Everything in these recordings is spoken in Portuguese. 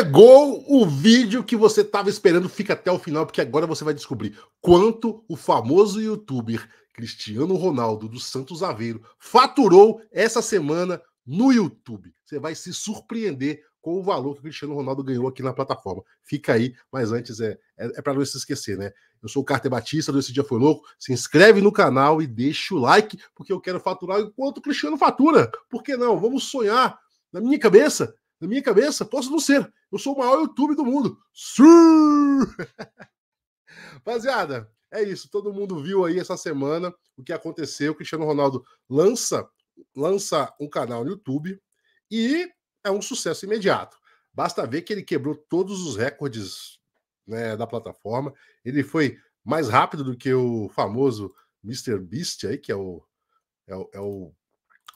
Chegou o vídeo que você estava esperando, fica até o final, porque agora você vai descobrir quanto o famoso youtuber Cristiano Ronaldo dos Santos Aveiro faturou essa semana no YouTube. Você vai se surpreender com o valor que o Cristiano Ronaldo ganhou aqui na plataforma. Fica aí, mas antes é para não se esquecer, né? Eu sou o Carter Batista, do Esse Dia Foi Louco. Se inscreve no canal e deixa o like, porque eu quero faturar enquanto o Cristiano fatura. Por que não? Vamos sonhar. Na minha cabeça, posso não ser. Eu sou o maior youtuber do mundo. Rapaziada, é isso. Todo mundo viu aí essa semana o que aconteceu. O Cristiano Ronaldo lança um canal no YouTube e é um sucesso imediato. Basta ver que ele quebrou todos os recordes, né, da plataforma. Ele foi mais rápido do que o famoso MrBeast, aí, que é o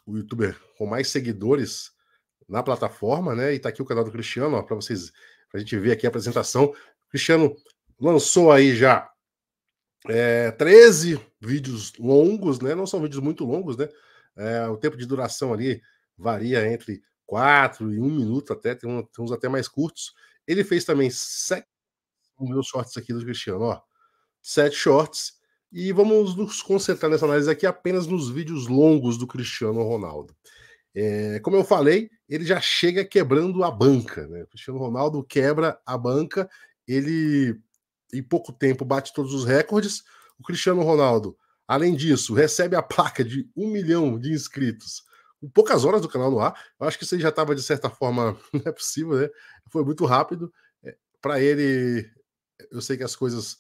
youtuber com mais seguidores na plataforma, né? E tá aqui o canal do Cristiano, para vocês, pra gente ver aqui a apresentação. O Cristiano lançou aí já 13 vídeos longos, né? Não são vídeos muito longos, né? O tempo de duração ali varia entre 4 e 1 minuto, até tem uns até mais curtos. Ele fez também 7 meus shorts aqui do Cristiano, ó. 7 shorts. E vamos nos concentrar nessa análise aqui apenas nos vídeos longos do Cristiano Ronaldo. Como eu falei, ele já chega quebrando a banca, né? O Cristiano Ronaldo quebra a banca, ele em pouco tempo bate todos os recordes. O Cristiano Ronaldo, além disso, recebe a placa de 1 milhão de inscritos em poucas horas do canal no ar. Eu acho que isso aí já estava de certa forma, não é possível, né? Foi muito rápido. Para ele, eu sei que as coisas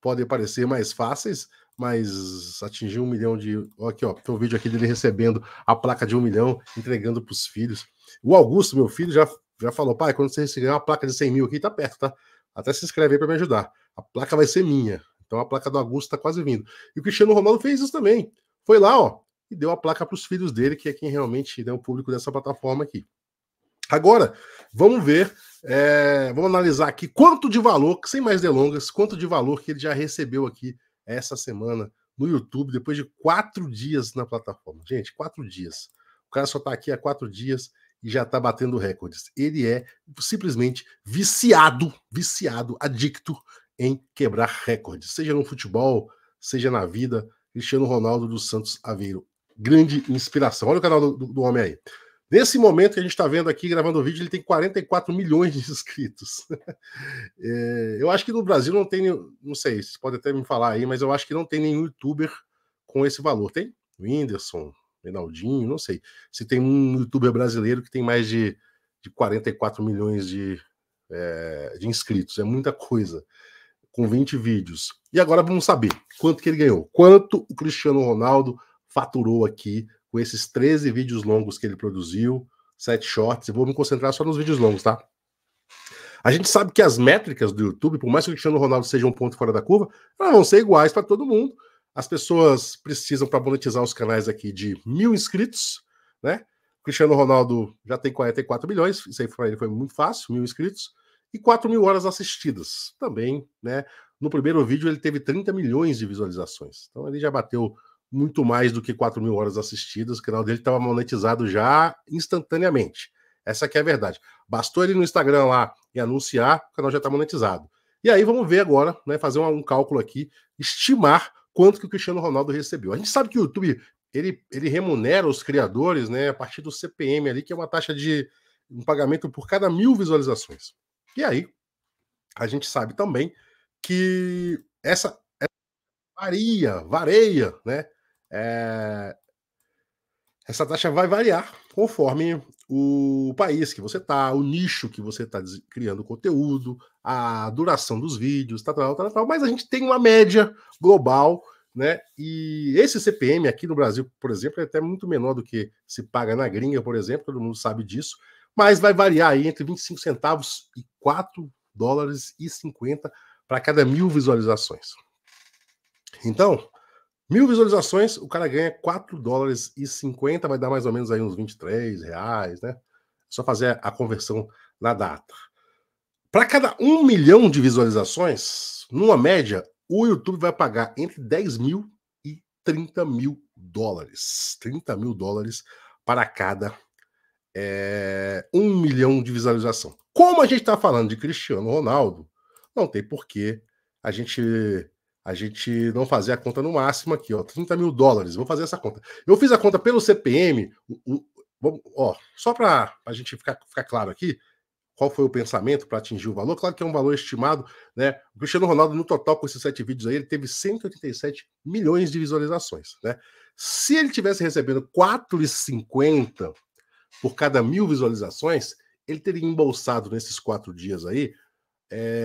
podem parecer mais fáceis, mas atingiu 1 milhão de... Aqui, ó, tem um vídeo aqui dele recebendo a placa de 1 milhão, entregando para os filhos. O Augusto, meu filho, já falou: pai, quando você receber uma placa de 100 mil aqui, tá perto, tá? Até se inscreve aí para me ajudar. A placa vai ser minha. Então a placa do Augusto tá quase vindo. E o Cristiano Ronaldo fez isso também. Foi lá, ó, e deu a placa para os filhos dele, que é quem realmente é o público dessa plataforma aqui. Agora, vamos ver, vamos analisar aqui quanto de valor, sem mais delongas, quanto de valor que ele já recebeu aqui essa semana no YouTube, depois de 4 dias na plataforma. Gente, 4 dias. O cara só tá aqui há 4 dias e já tá batendo recordes. Ele é simplesmente viciado, adicto em quebrar recordes. Seja no futebol, seja na vida. Cristiano Ronaldo dos Santos Aveiro. Grande inspiração. Olha o canal do homem aí. Nesse momento que a gente está vendo aqui, gravando o vídeo, ele tem 44 milhões de inscritos. Eu acho que no Brasil não tem, não sei, vocês podem até me falar aí, mas eu acho que não tem nenhum youtuber com esse valor. Tem Whindersson, Ronaldinho, não sei. Se tem um youtuber brasileiro que tem mais de 44 milhões de inscritos, é muita coisa, com 20 vídeos. E agora vamos saber quanto que ele ganhou, quanto o Cristiano Ronaldo faturou aqui com esses 13 vídeos longos que ele produziu, 7 shorts. Eu vou me concentrar só nos vídeos longos, tá? A gente sabe que as métricas do YouTube, por mais que o Cristiano Ronaldo seja um ponto fora da curva, elas vão ser iguais para todo mundo. As pessoas precisam, para monetizar os canais aqui, de 1.000 inscritos, né? O Cristiano Ronaldo já tem 44 milhões, isso aí para ele foi muito fácil, 1.000 inscritos, e 4.000 horas assistidas também, né? No primeiro vídeo ele teve 30 milhões de visualizações, então ele já bateu muito mais do que 4.000 horas assistidas. O canal dele estava monetizado já instantaneamente. Essa que é a verdade. Bastou ele no Instagram lá e anunciar, o canal já está monetizado. E aí vamos ver agora, né, fazer um cálculo aqui, estimar quanto que o Cristiano Ronaldo recebeu. A gente sabe que o YouTube, ele remunera os criadores, né, a partir do CPM ali, que é uma taxa de um pagamento por cada 1.000 visualizações. E aí, a gente sabe também que essa varia, né? Essa taxa vai variar conforme o país que você tá, o nicho que você tá criando conteúdo, a duração dos vídeos, tal, mas a gente tem uma média global, né? E esse CPM aqui no Brasil, por exemplo, é até muito menor do que se paga na gringa, por exemplo, todo mundo sabe disso, mas vai variar aí entre 25 centavos e $4,50 para cada 1.000 visualizações. Então, 1.000 visualizações, o cara ganha $4,50, vai dar mais ou menos aí uns R$23, né? Só fazer a conversão na data. Para cada 1 milhão de visualizações, numa média, o YouTube vai pagar entre $10.000 e $30.000. $30.000 para cada 1 milhão de visualização. Como a gente está falando de Cristiano Ronaldo, não tem porquê a gente não fazer a conta no máximo aqui, ó, 30 mil dólares, vou fazer essa conta. Eu fiz a conta pelo CPM, ó, só para a gente ficar claro aqui, qual foi o pensamento para atingir o valor? Claro que é um valor estimado, né? O Cristiano Ronaldo, no total, com esses 7 vídeos aí, ele teve 187 milhões de visualizações, né? Se ele tivesse recebendo 4,50 por cada 1.000 visualizações, ele teria embolsado nesses 4 dias aí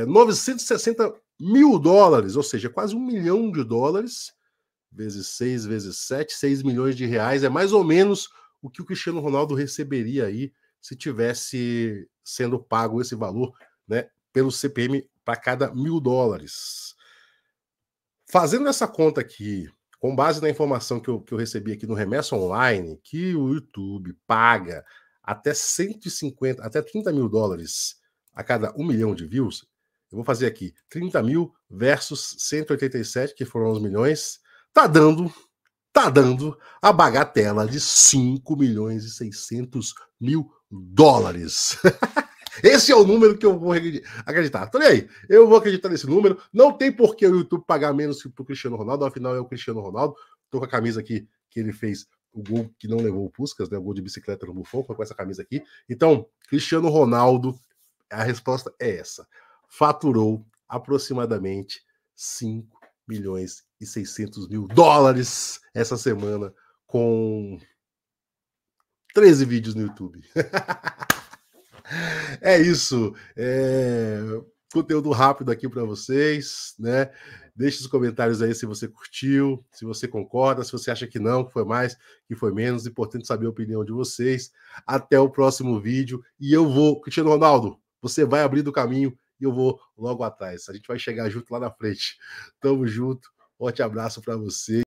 960 mil dólares, ou seja, quase US$1 milhão, vezes 6, vezes 7, 6 milhões de reais, é mais ou menos o que o Cristiano Ronaldo receberia aí se tivesse sendo pago esse valor, né, pelo CPM para cada US$1.000. Fazendo essa conta aqui, com base na informação que eu recebi aqui no Remessa Online, que o YouTube paga até 150, até 30 mil dólares a cada 1 milhão de views, eu vou fazer aqui 30 mil versus 187, que foram os milhões, tá dando a bagatela de 5 milhões e 600 mil dólares. Esse é o número que eu vou acreditar. Então, e aí? Eu vou acreditar nesse número. Não tem por que o YouTube pagar menos que pro Cristiano Ronaldo. Afinal, é o Cristiano Ronaldo. Tô com a camisa aqui que ele fez o gol que não levou o Puskas, né? O gol de bicicleta no Bufoco. Foi com essa camisa aqui. Então, Cristiano Ronaldo, a resposta é essa. Faturou aproximadamente 5 milhões e 600 mil dólares essa semana com 13 vídeos no YouTube. É isso. Conteúdo rápido aqui para vocês, né? Deixe os comentários aí se você curtiu, se você concorda, se você acha que não, que foi mais, que foi menos. Importante saber a opinião de vocês. Até o próximo vídeo. E eu vou, Cristiano Ronaldo, você vai abrindo o caminho e eu vou logo atrás. A gente vai chegar junto lá na frente. Tamo junto. Forte abraço para você.